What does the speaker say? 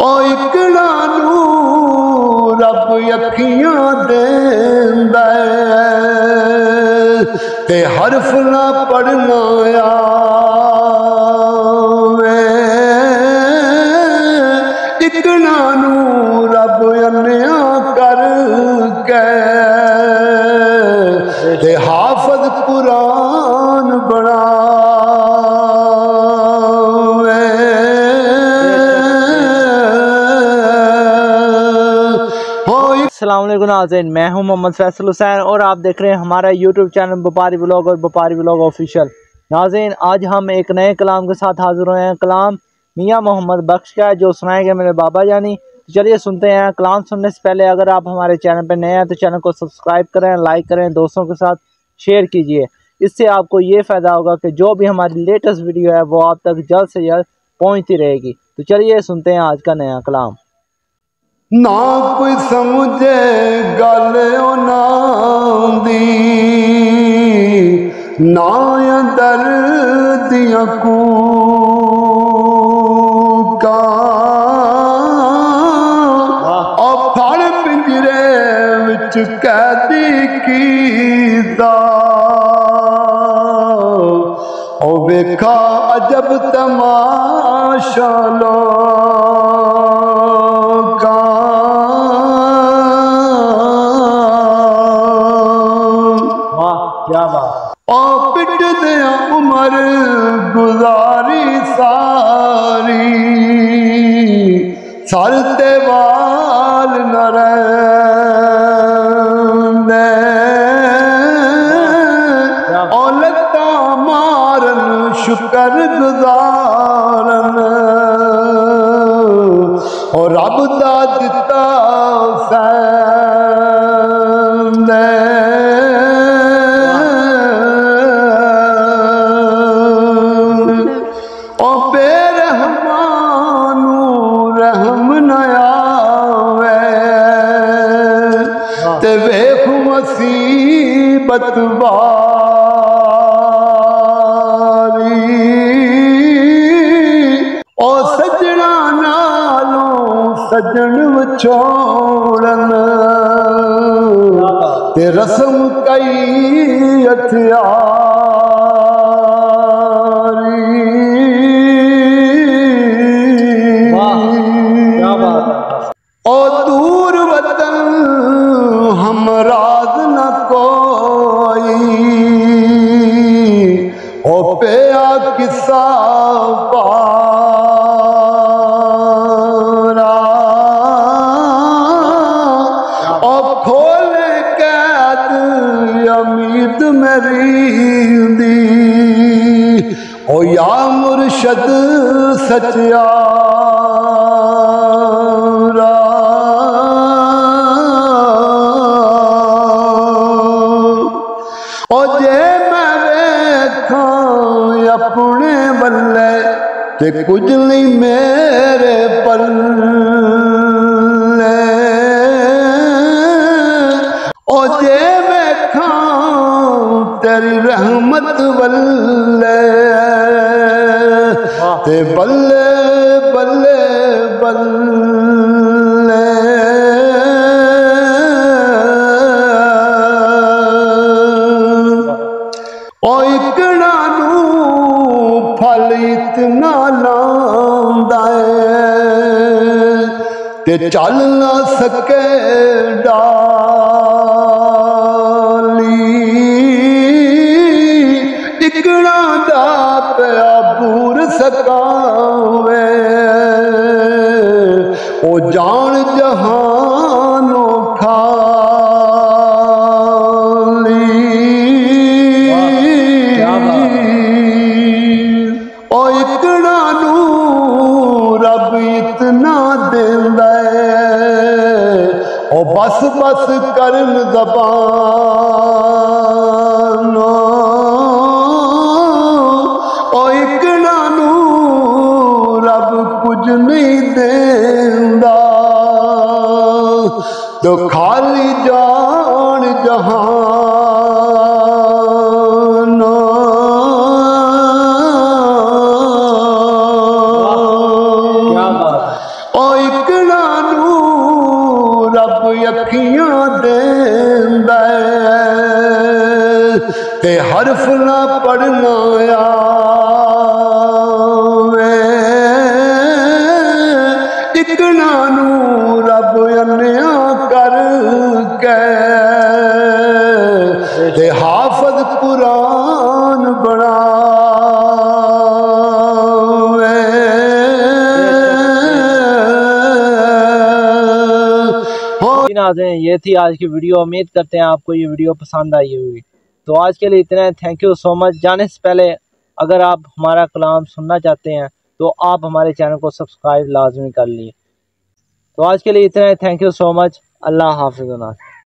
آئی کڑانو رب یکیاں دین بے تے حرف نہ پڑھنا آوے اکڑانو رب یلیاں کر کے تے حافظ قرآن بڑھا السلام علیکم ناظرین، میں ہوں محمد فیصل حسین اور آپ دیکھ رہے ہیں ہمارا یوٹیوب چینل بپاری ویلوگ اور بپاری ویلوگ آفیشیل۔ ناظرین آج ہم ایک نئے کلام کے ساتھ حاضر ہوئے ہیں، کلام میاں محمد بخش کا ہے جو سنائے گئے میرے بابا جانی۔ چلیے سنتے ہیں۔ کلام سننے سے پہلے اگر آپ ہمارے چینل پہ نئے ہیں تو چینل کو سبسکرائب کریں، لائک کریں، دوستوں کے ساتھ شیئر کیجئے۔ اس سے آپ کو یہ فائدہ ہوگا کہ جو بھی ہماری لیٹسٹ ویڈیو ہے وہ آپ تک جلد سے جلد پہنچتی رہے گی۔ تو چلیے سنتے ہیں آج کا نیا کلام۔ نہ کوئی سمجھے گل انہاں دی، نہ اندر دیاں کوکاں، او پھڑ پنجرے وچ قیدی کیتا، او ویکھا عجب تماشا لوکاں۔ او پٹ دیا عمر گزاری ساری، سر تے وال نہ رہندے، او لتاں مارن شکر گزارن، او رب دا دتا سہندے۔ مصیبت باری، او سجنا نالوں سجن چھوڑن، تے رسم کئی ہتھیاری۔ او دور وطن ہم راز نہ کوئی، او پیا قصہ پارا، او کھول قید امید میری دی، او یا مرشد سچیارا۔ او جے میں ویکھاں اپنے بلے تے کچھ نہیں میرے پلے، او جے ویکھاں تیری رحمت بلے تے بلے بلے بلے۔ اتنا لاندا تے چل نہ سکے ڈالی، اکڑا دا پیا بور سکاوے، او جان جہانوں او بس بس کرن زبان، او اکڑا نو رب کچھ نہیں دیندا تو خالی جان جہان۔ حرف نہ پڑھنا آوے اکنا نو رب انیاں کر کے تے حافظ قرآن بناوے ناظرین یہ تھی آج کی ویڈیو، امید کرتے ہیں آپ کو یہ ویڈیو پسند آئی ہوگی۔ تو آج کے لیے اتنا ہے، تھینک یو سو مچ۔ جانے سے پہلے اگر آپ ہمارا کلام سننا چاہتے ہیں تو آپ ہمارے چینل کو سبسکرائب لازمی کر لیے۔ تو آج کے لیے اتنا ہے، تھینک یو سو مچ، اللہ حافظ۔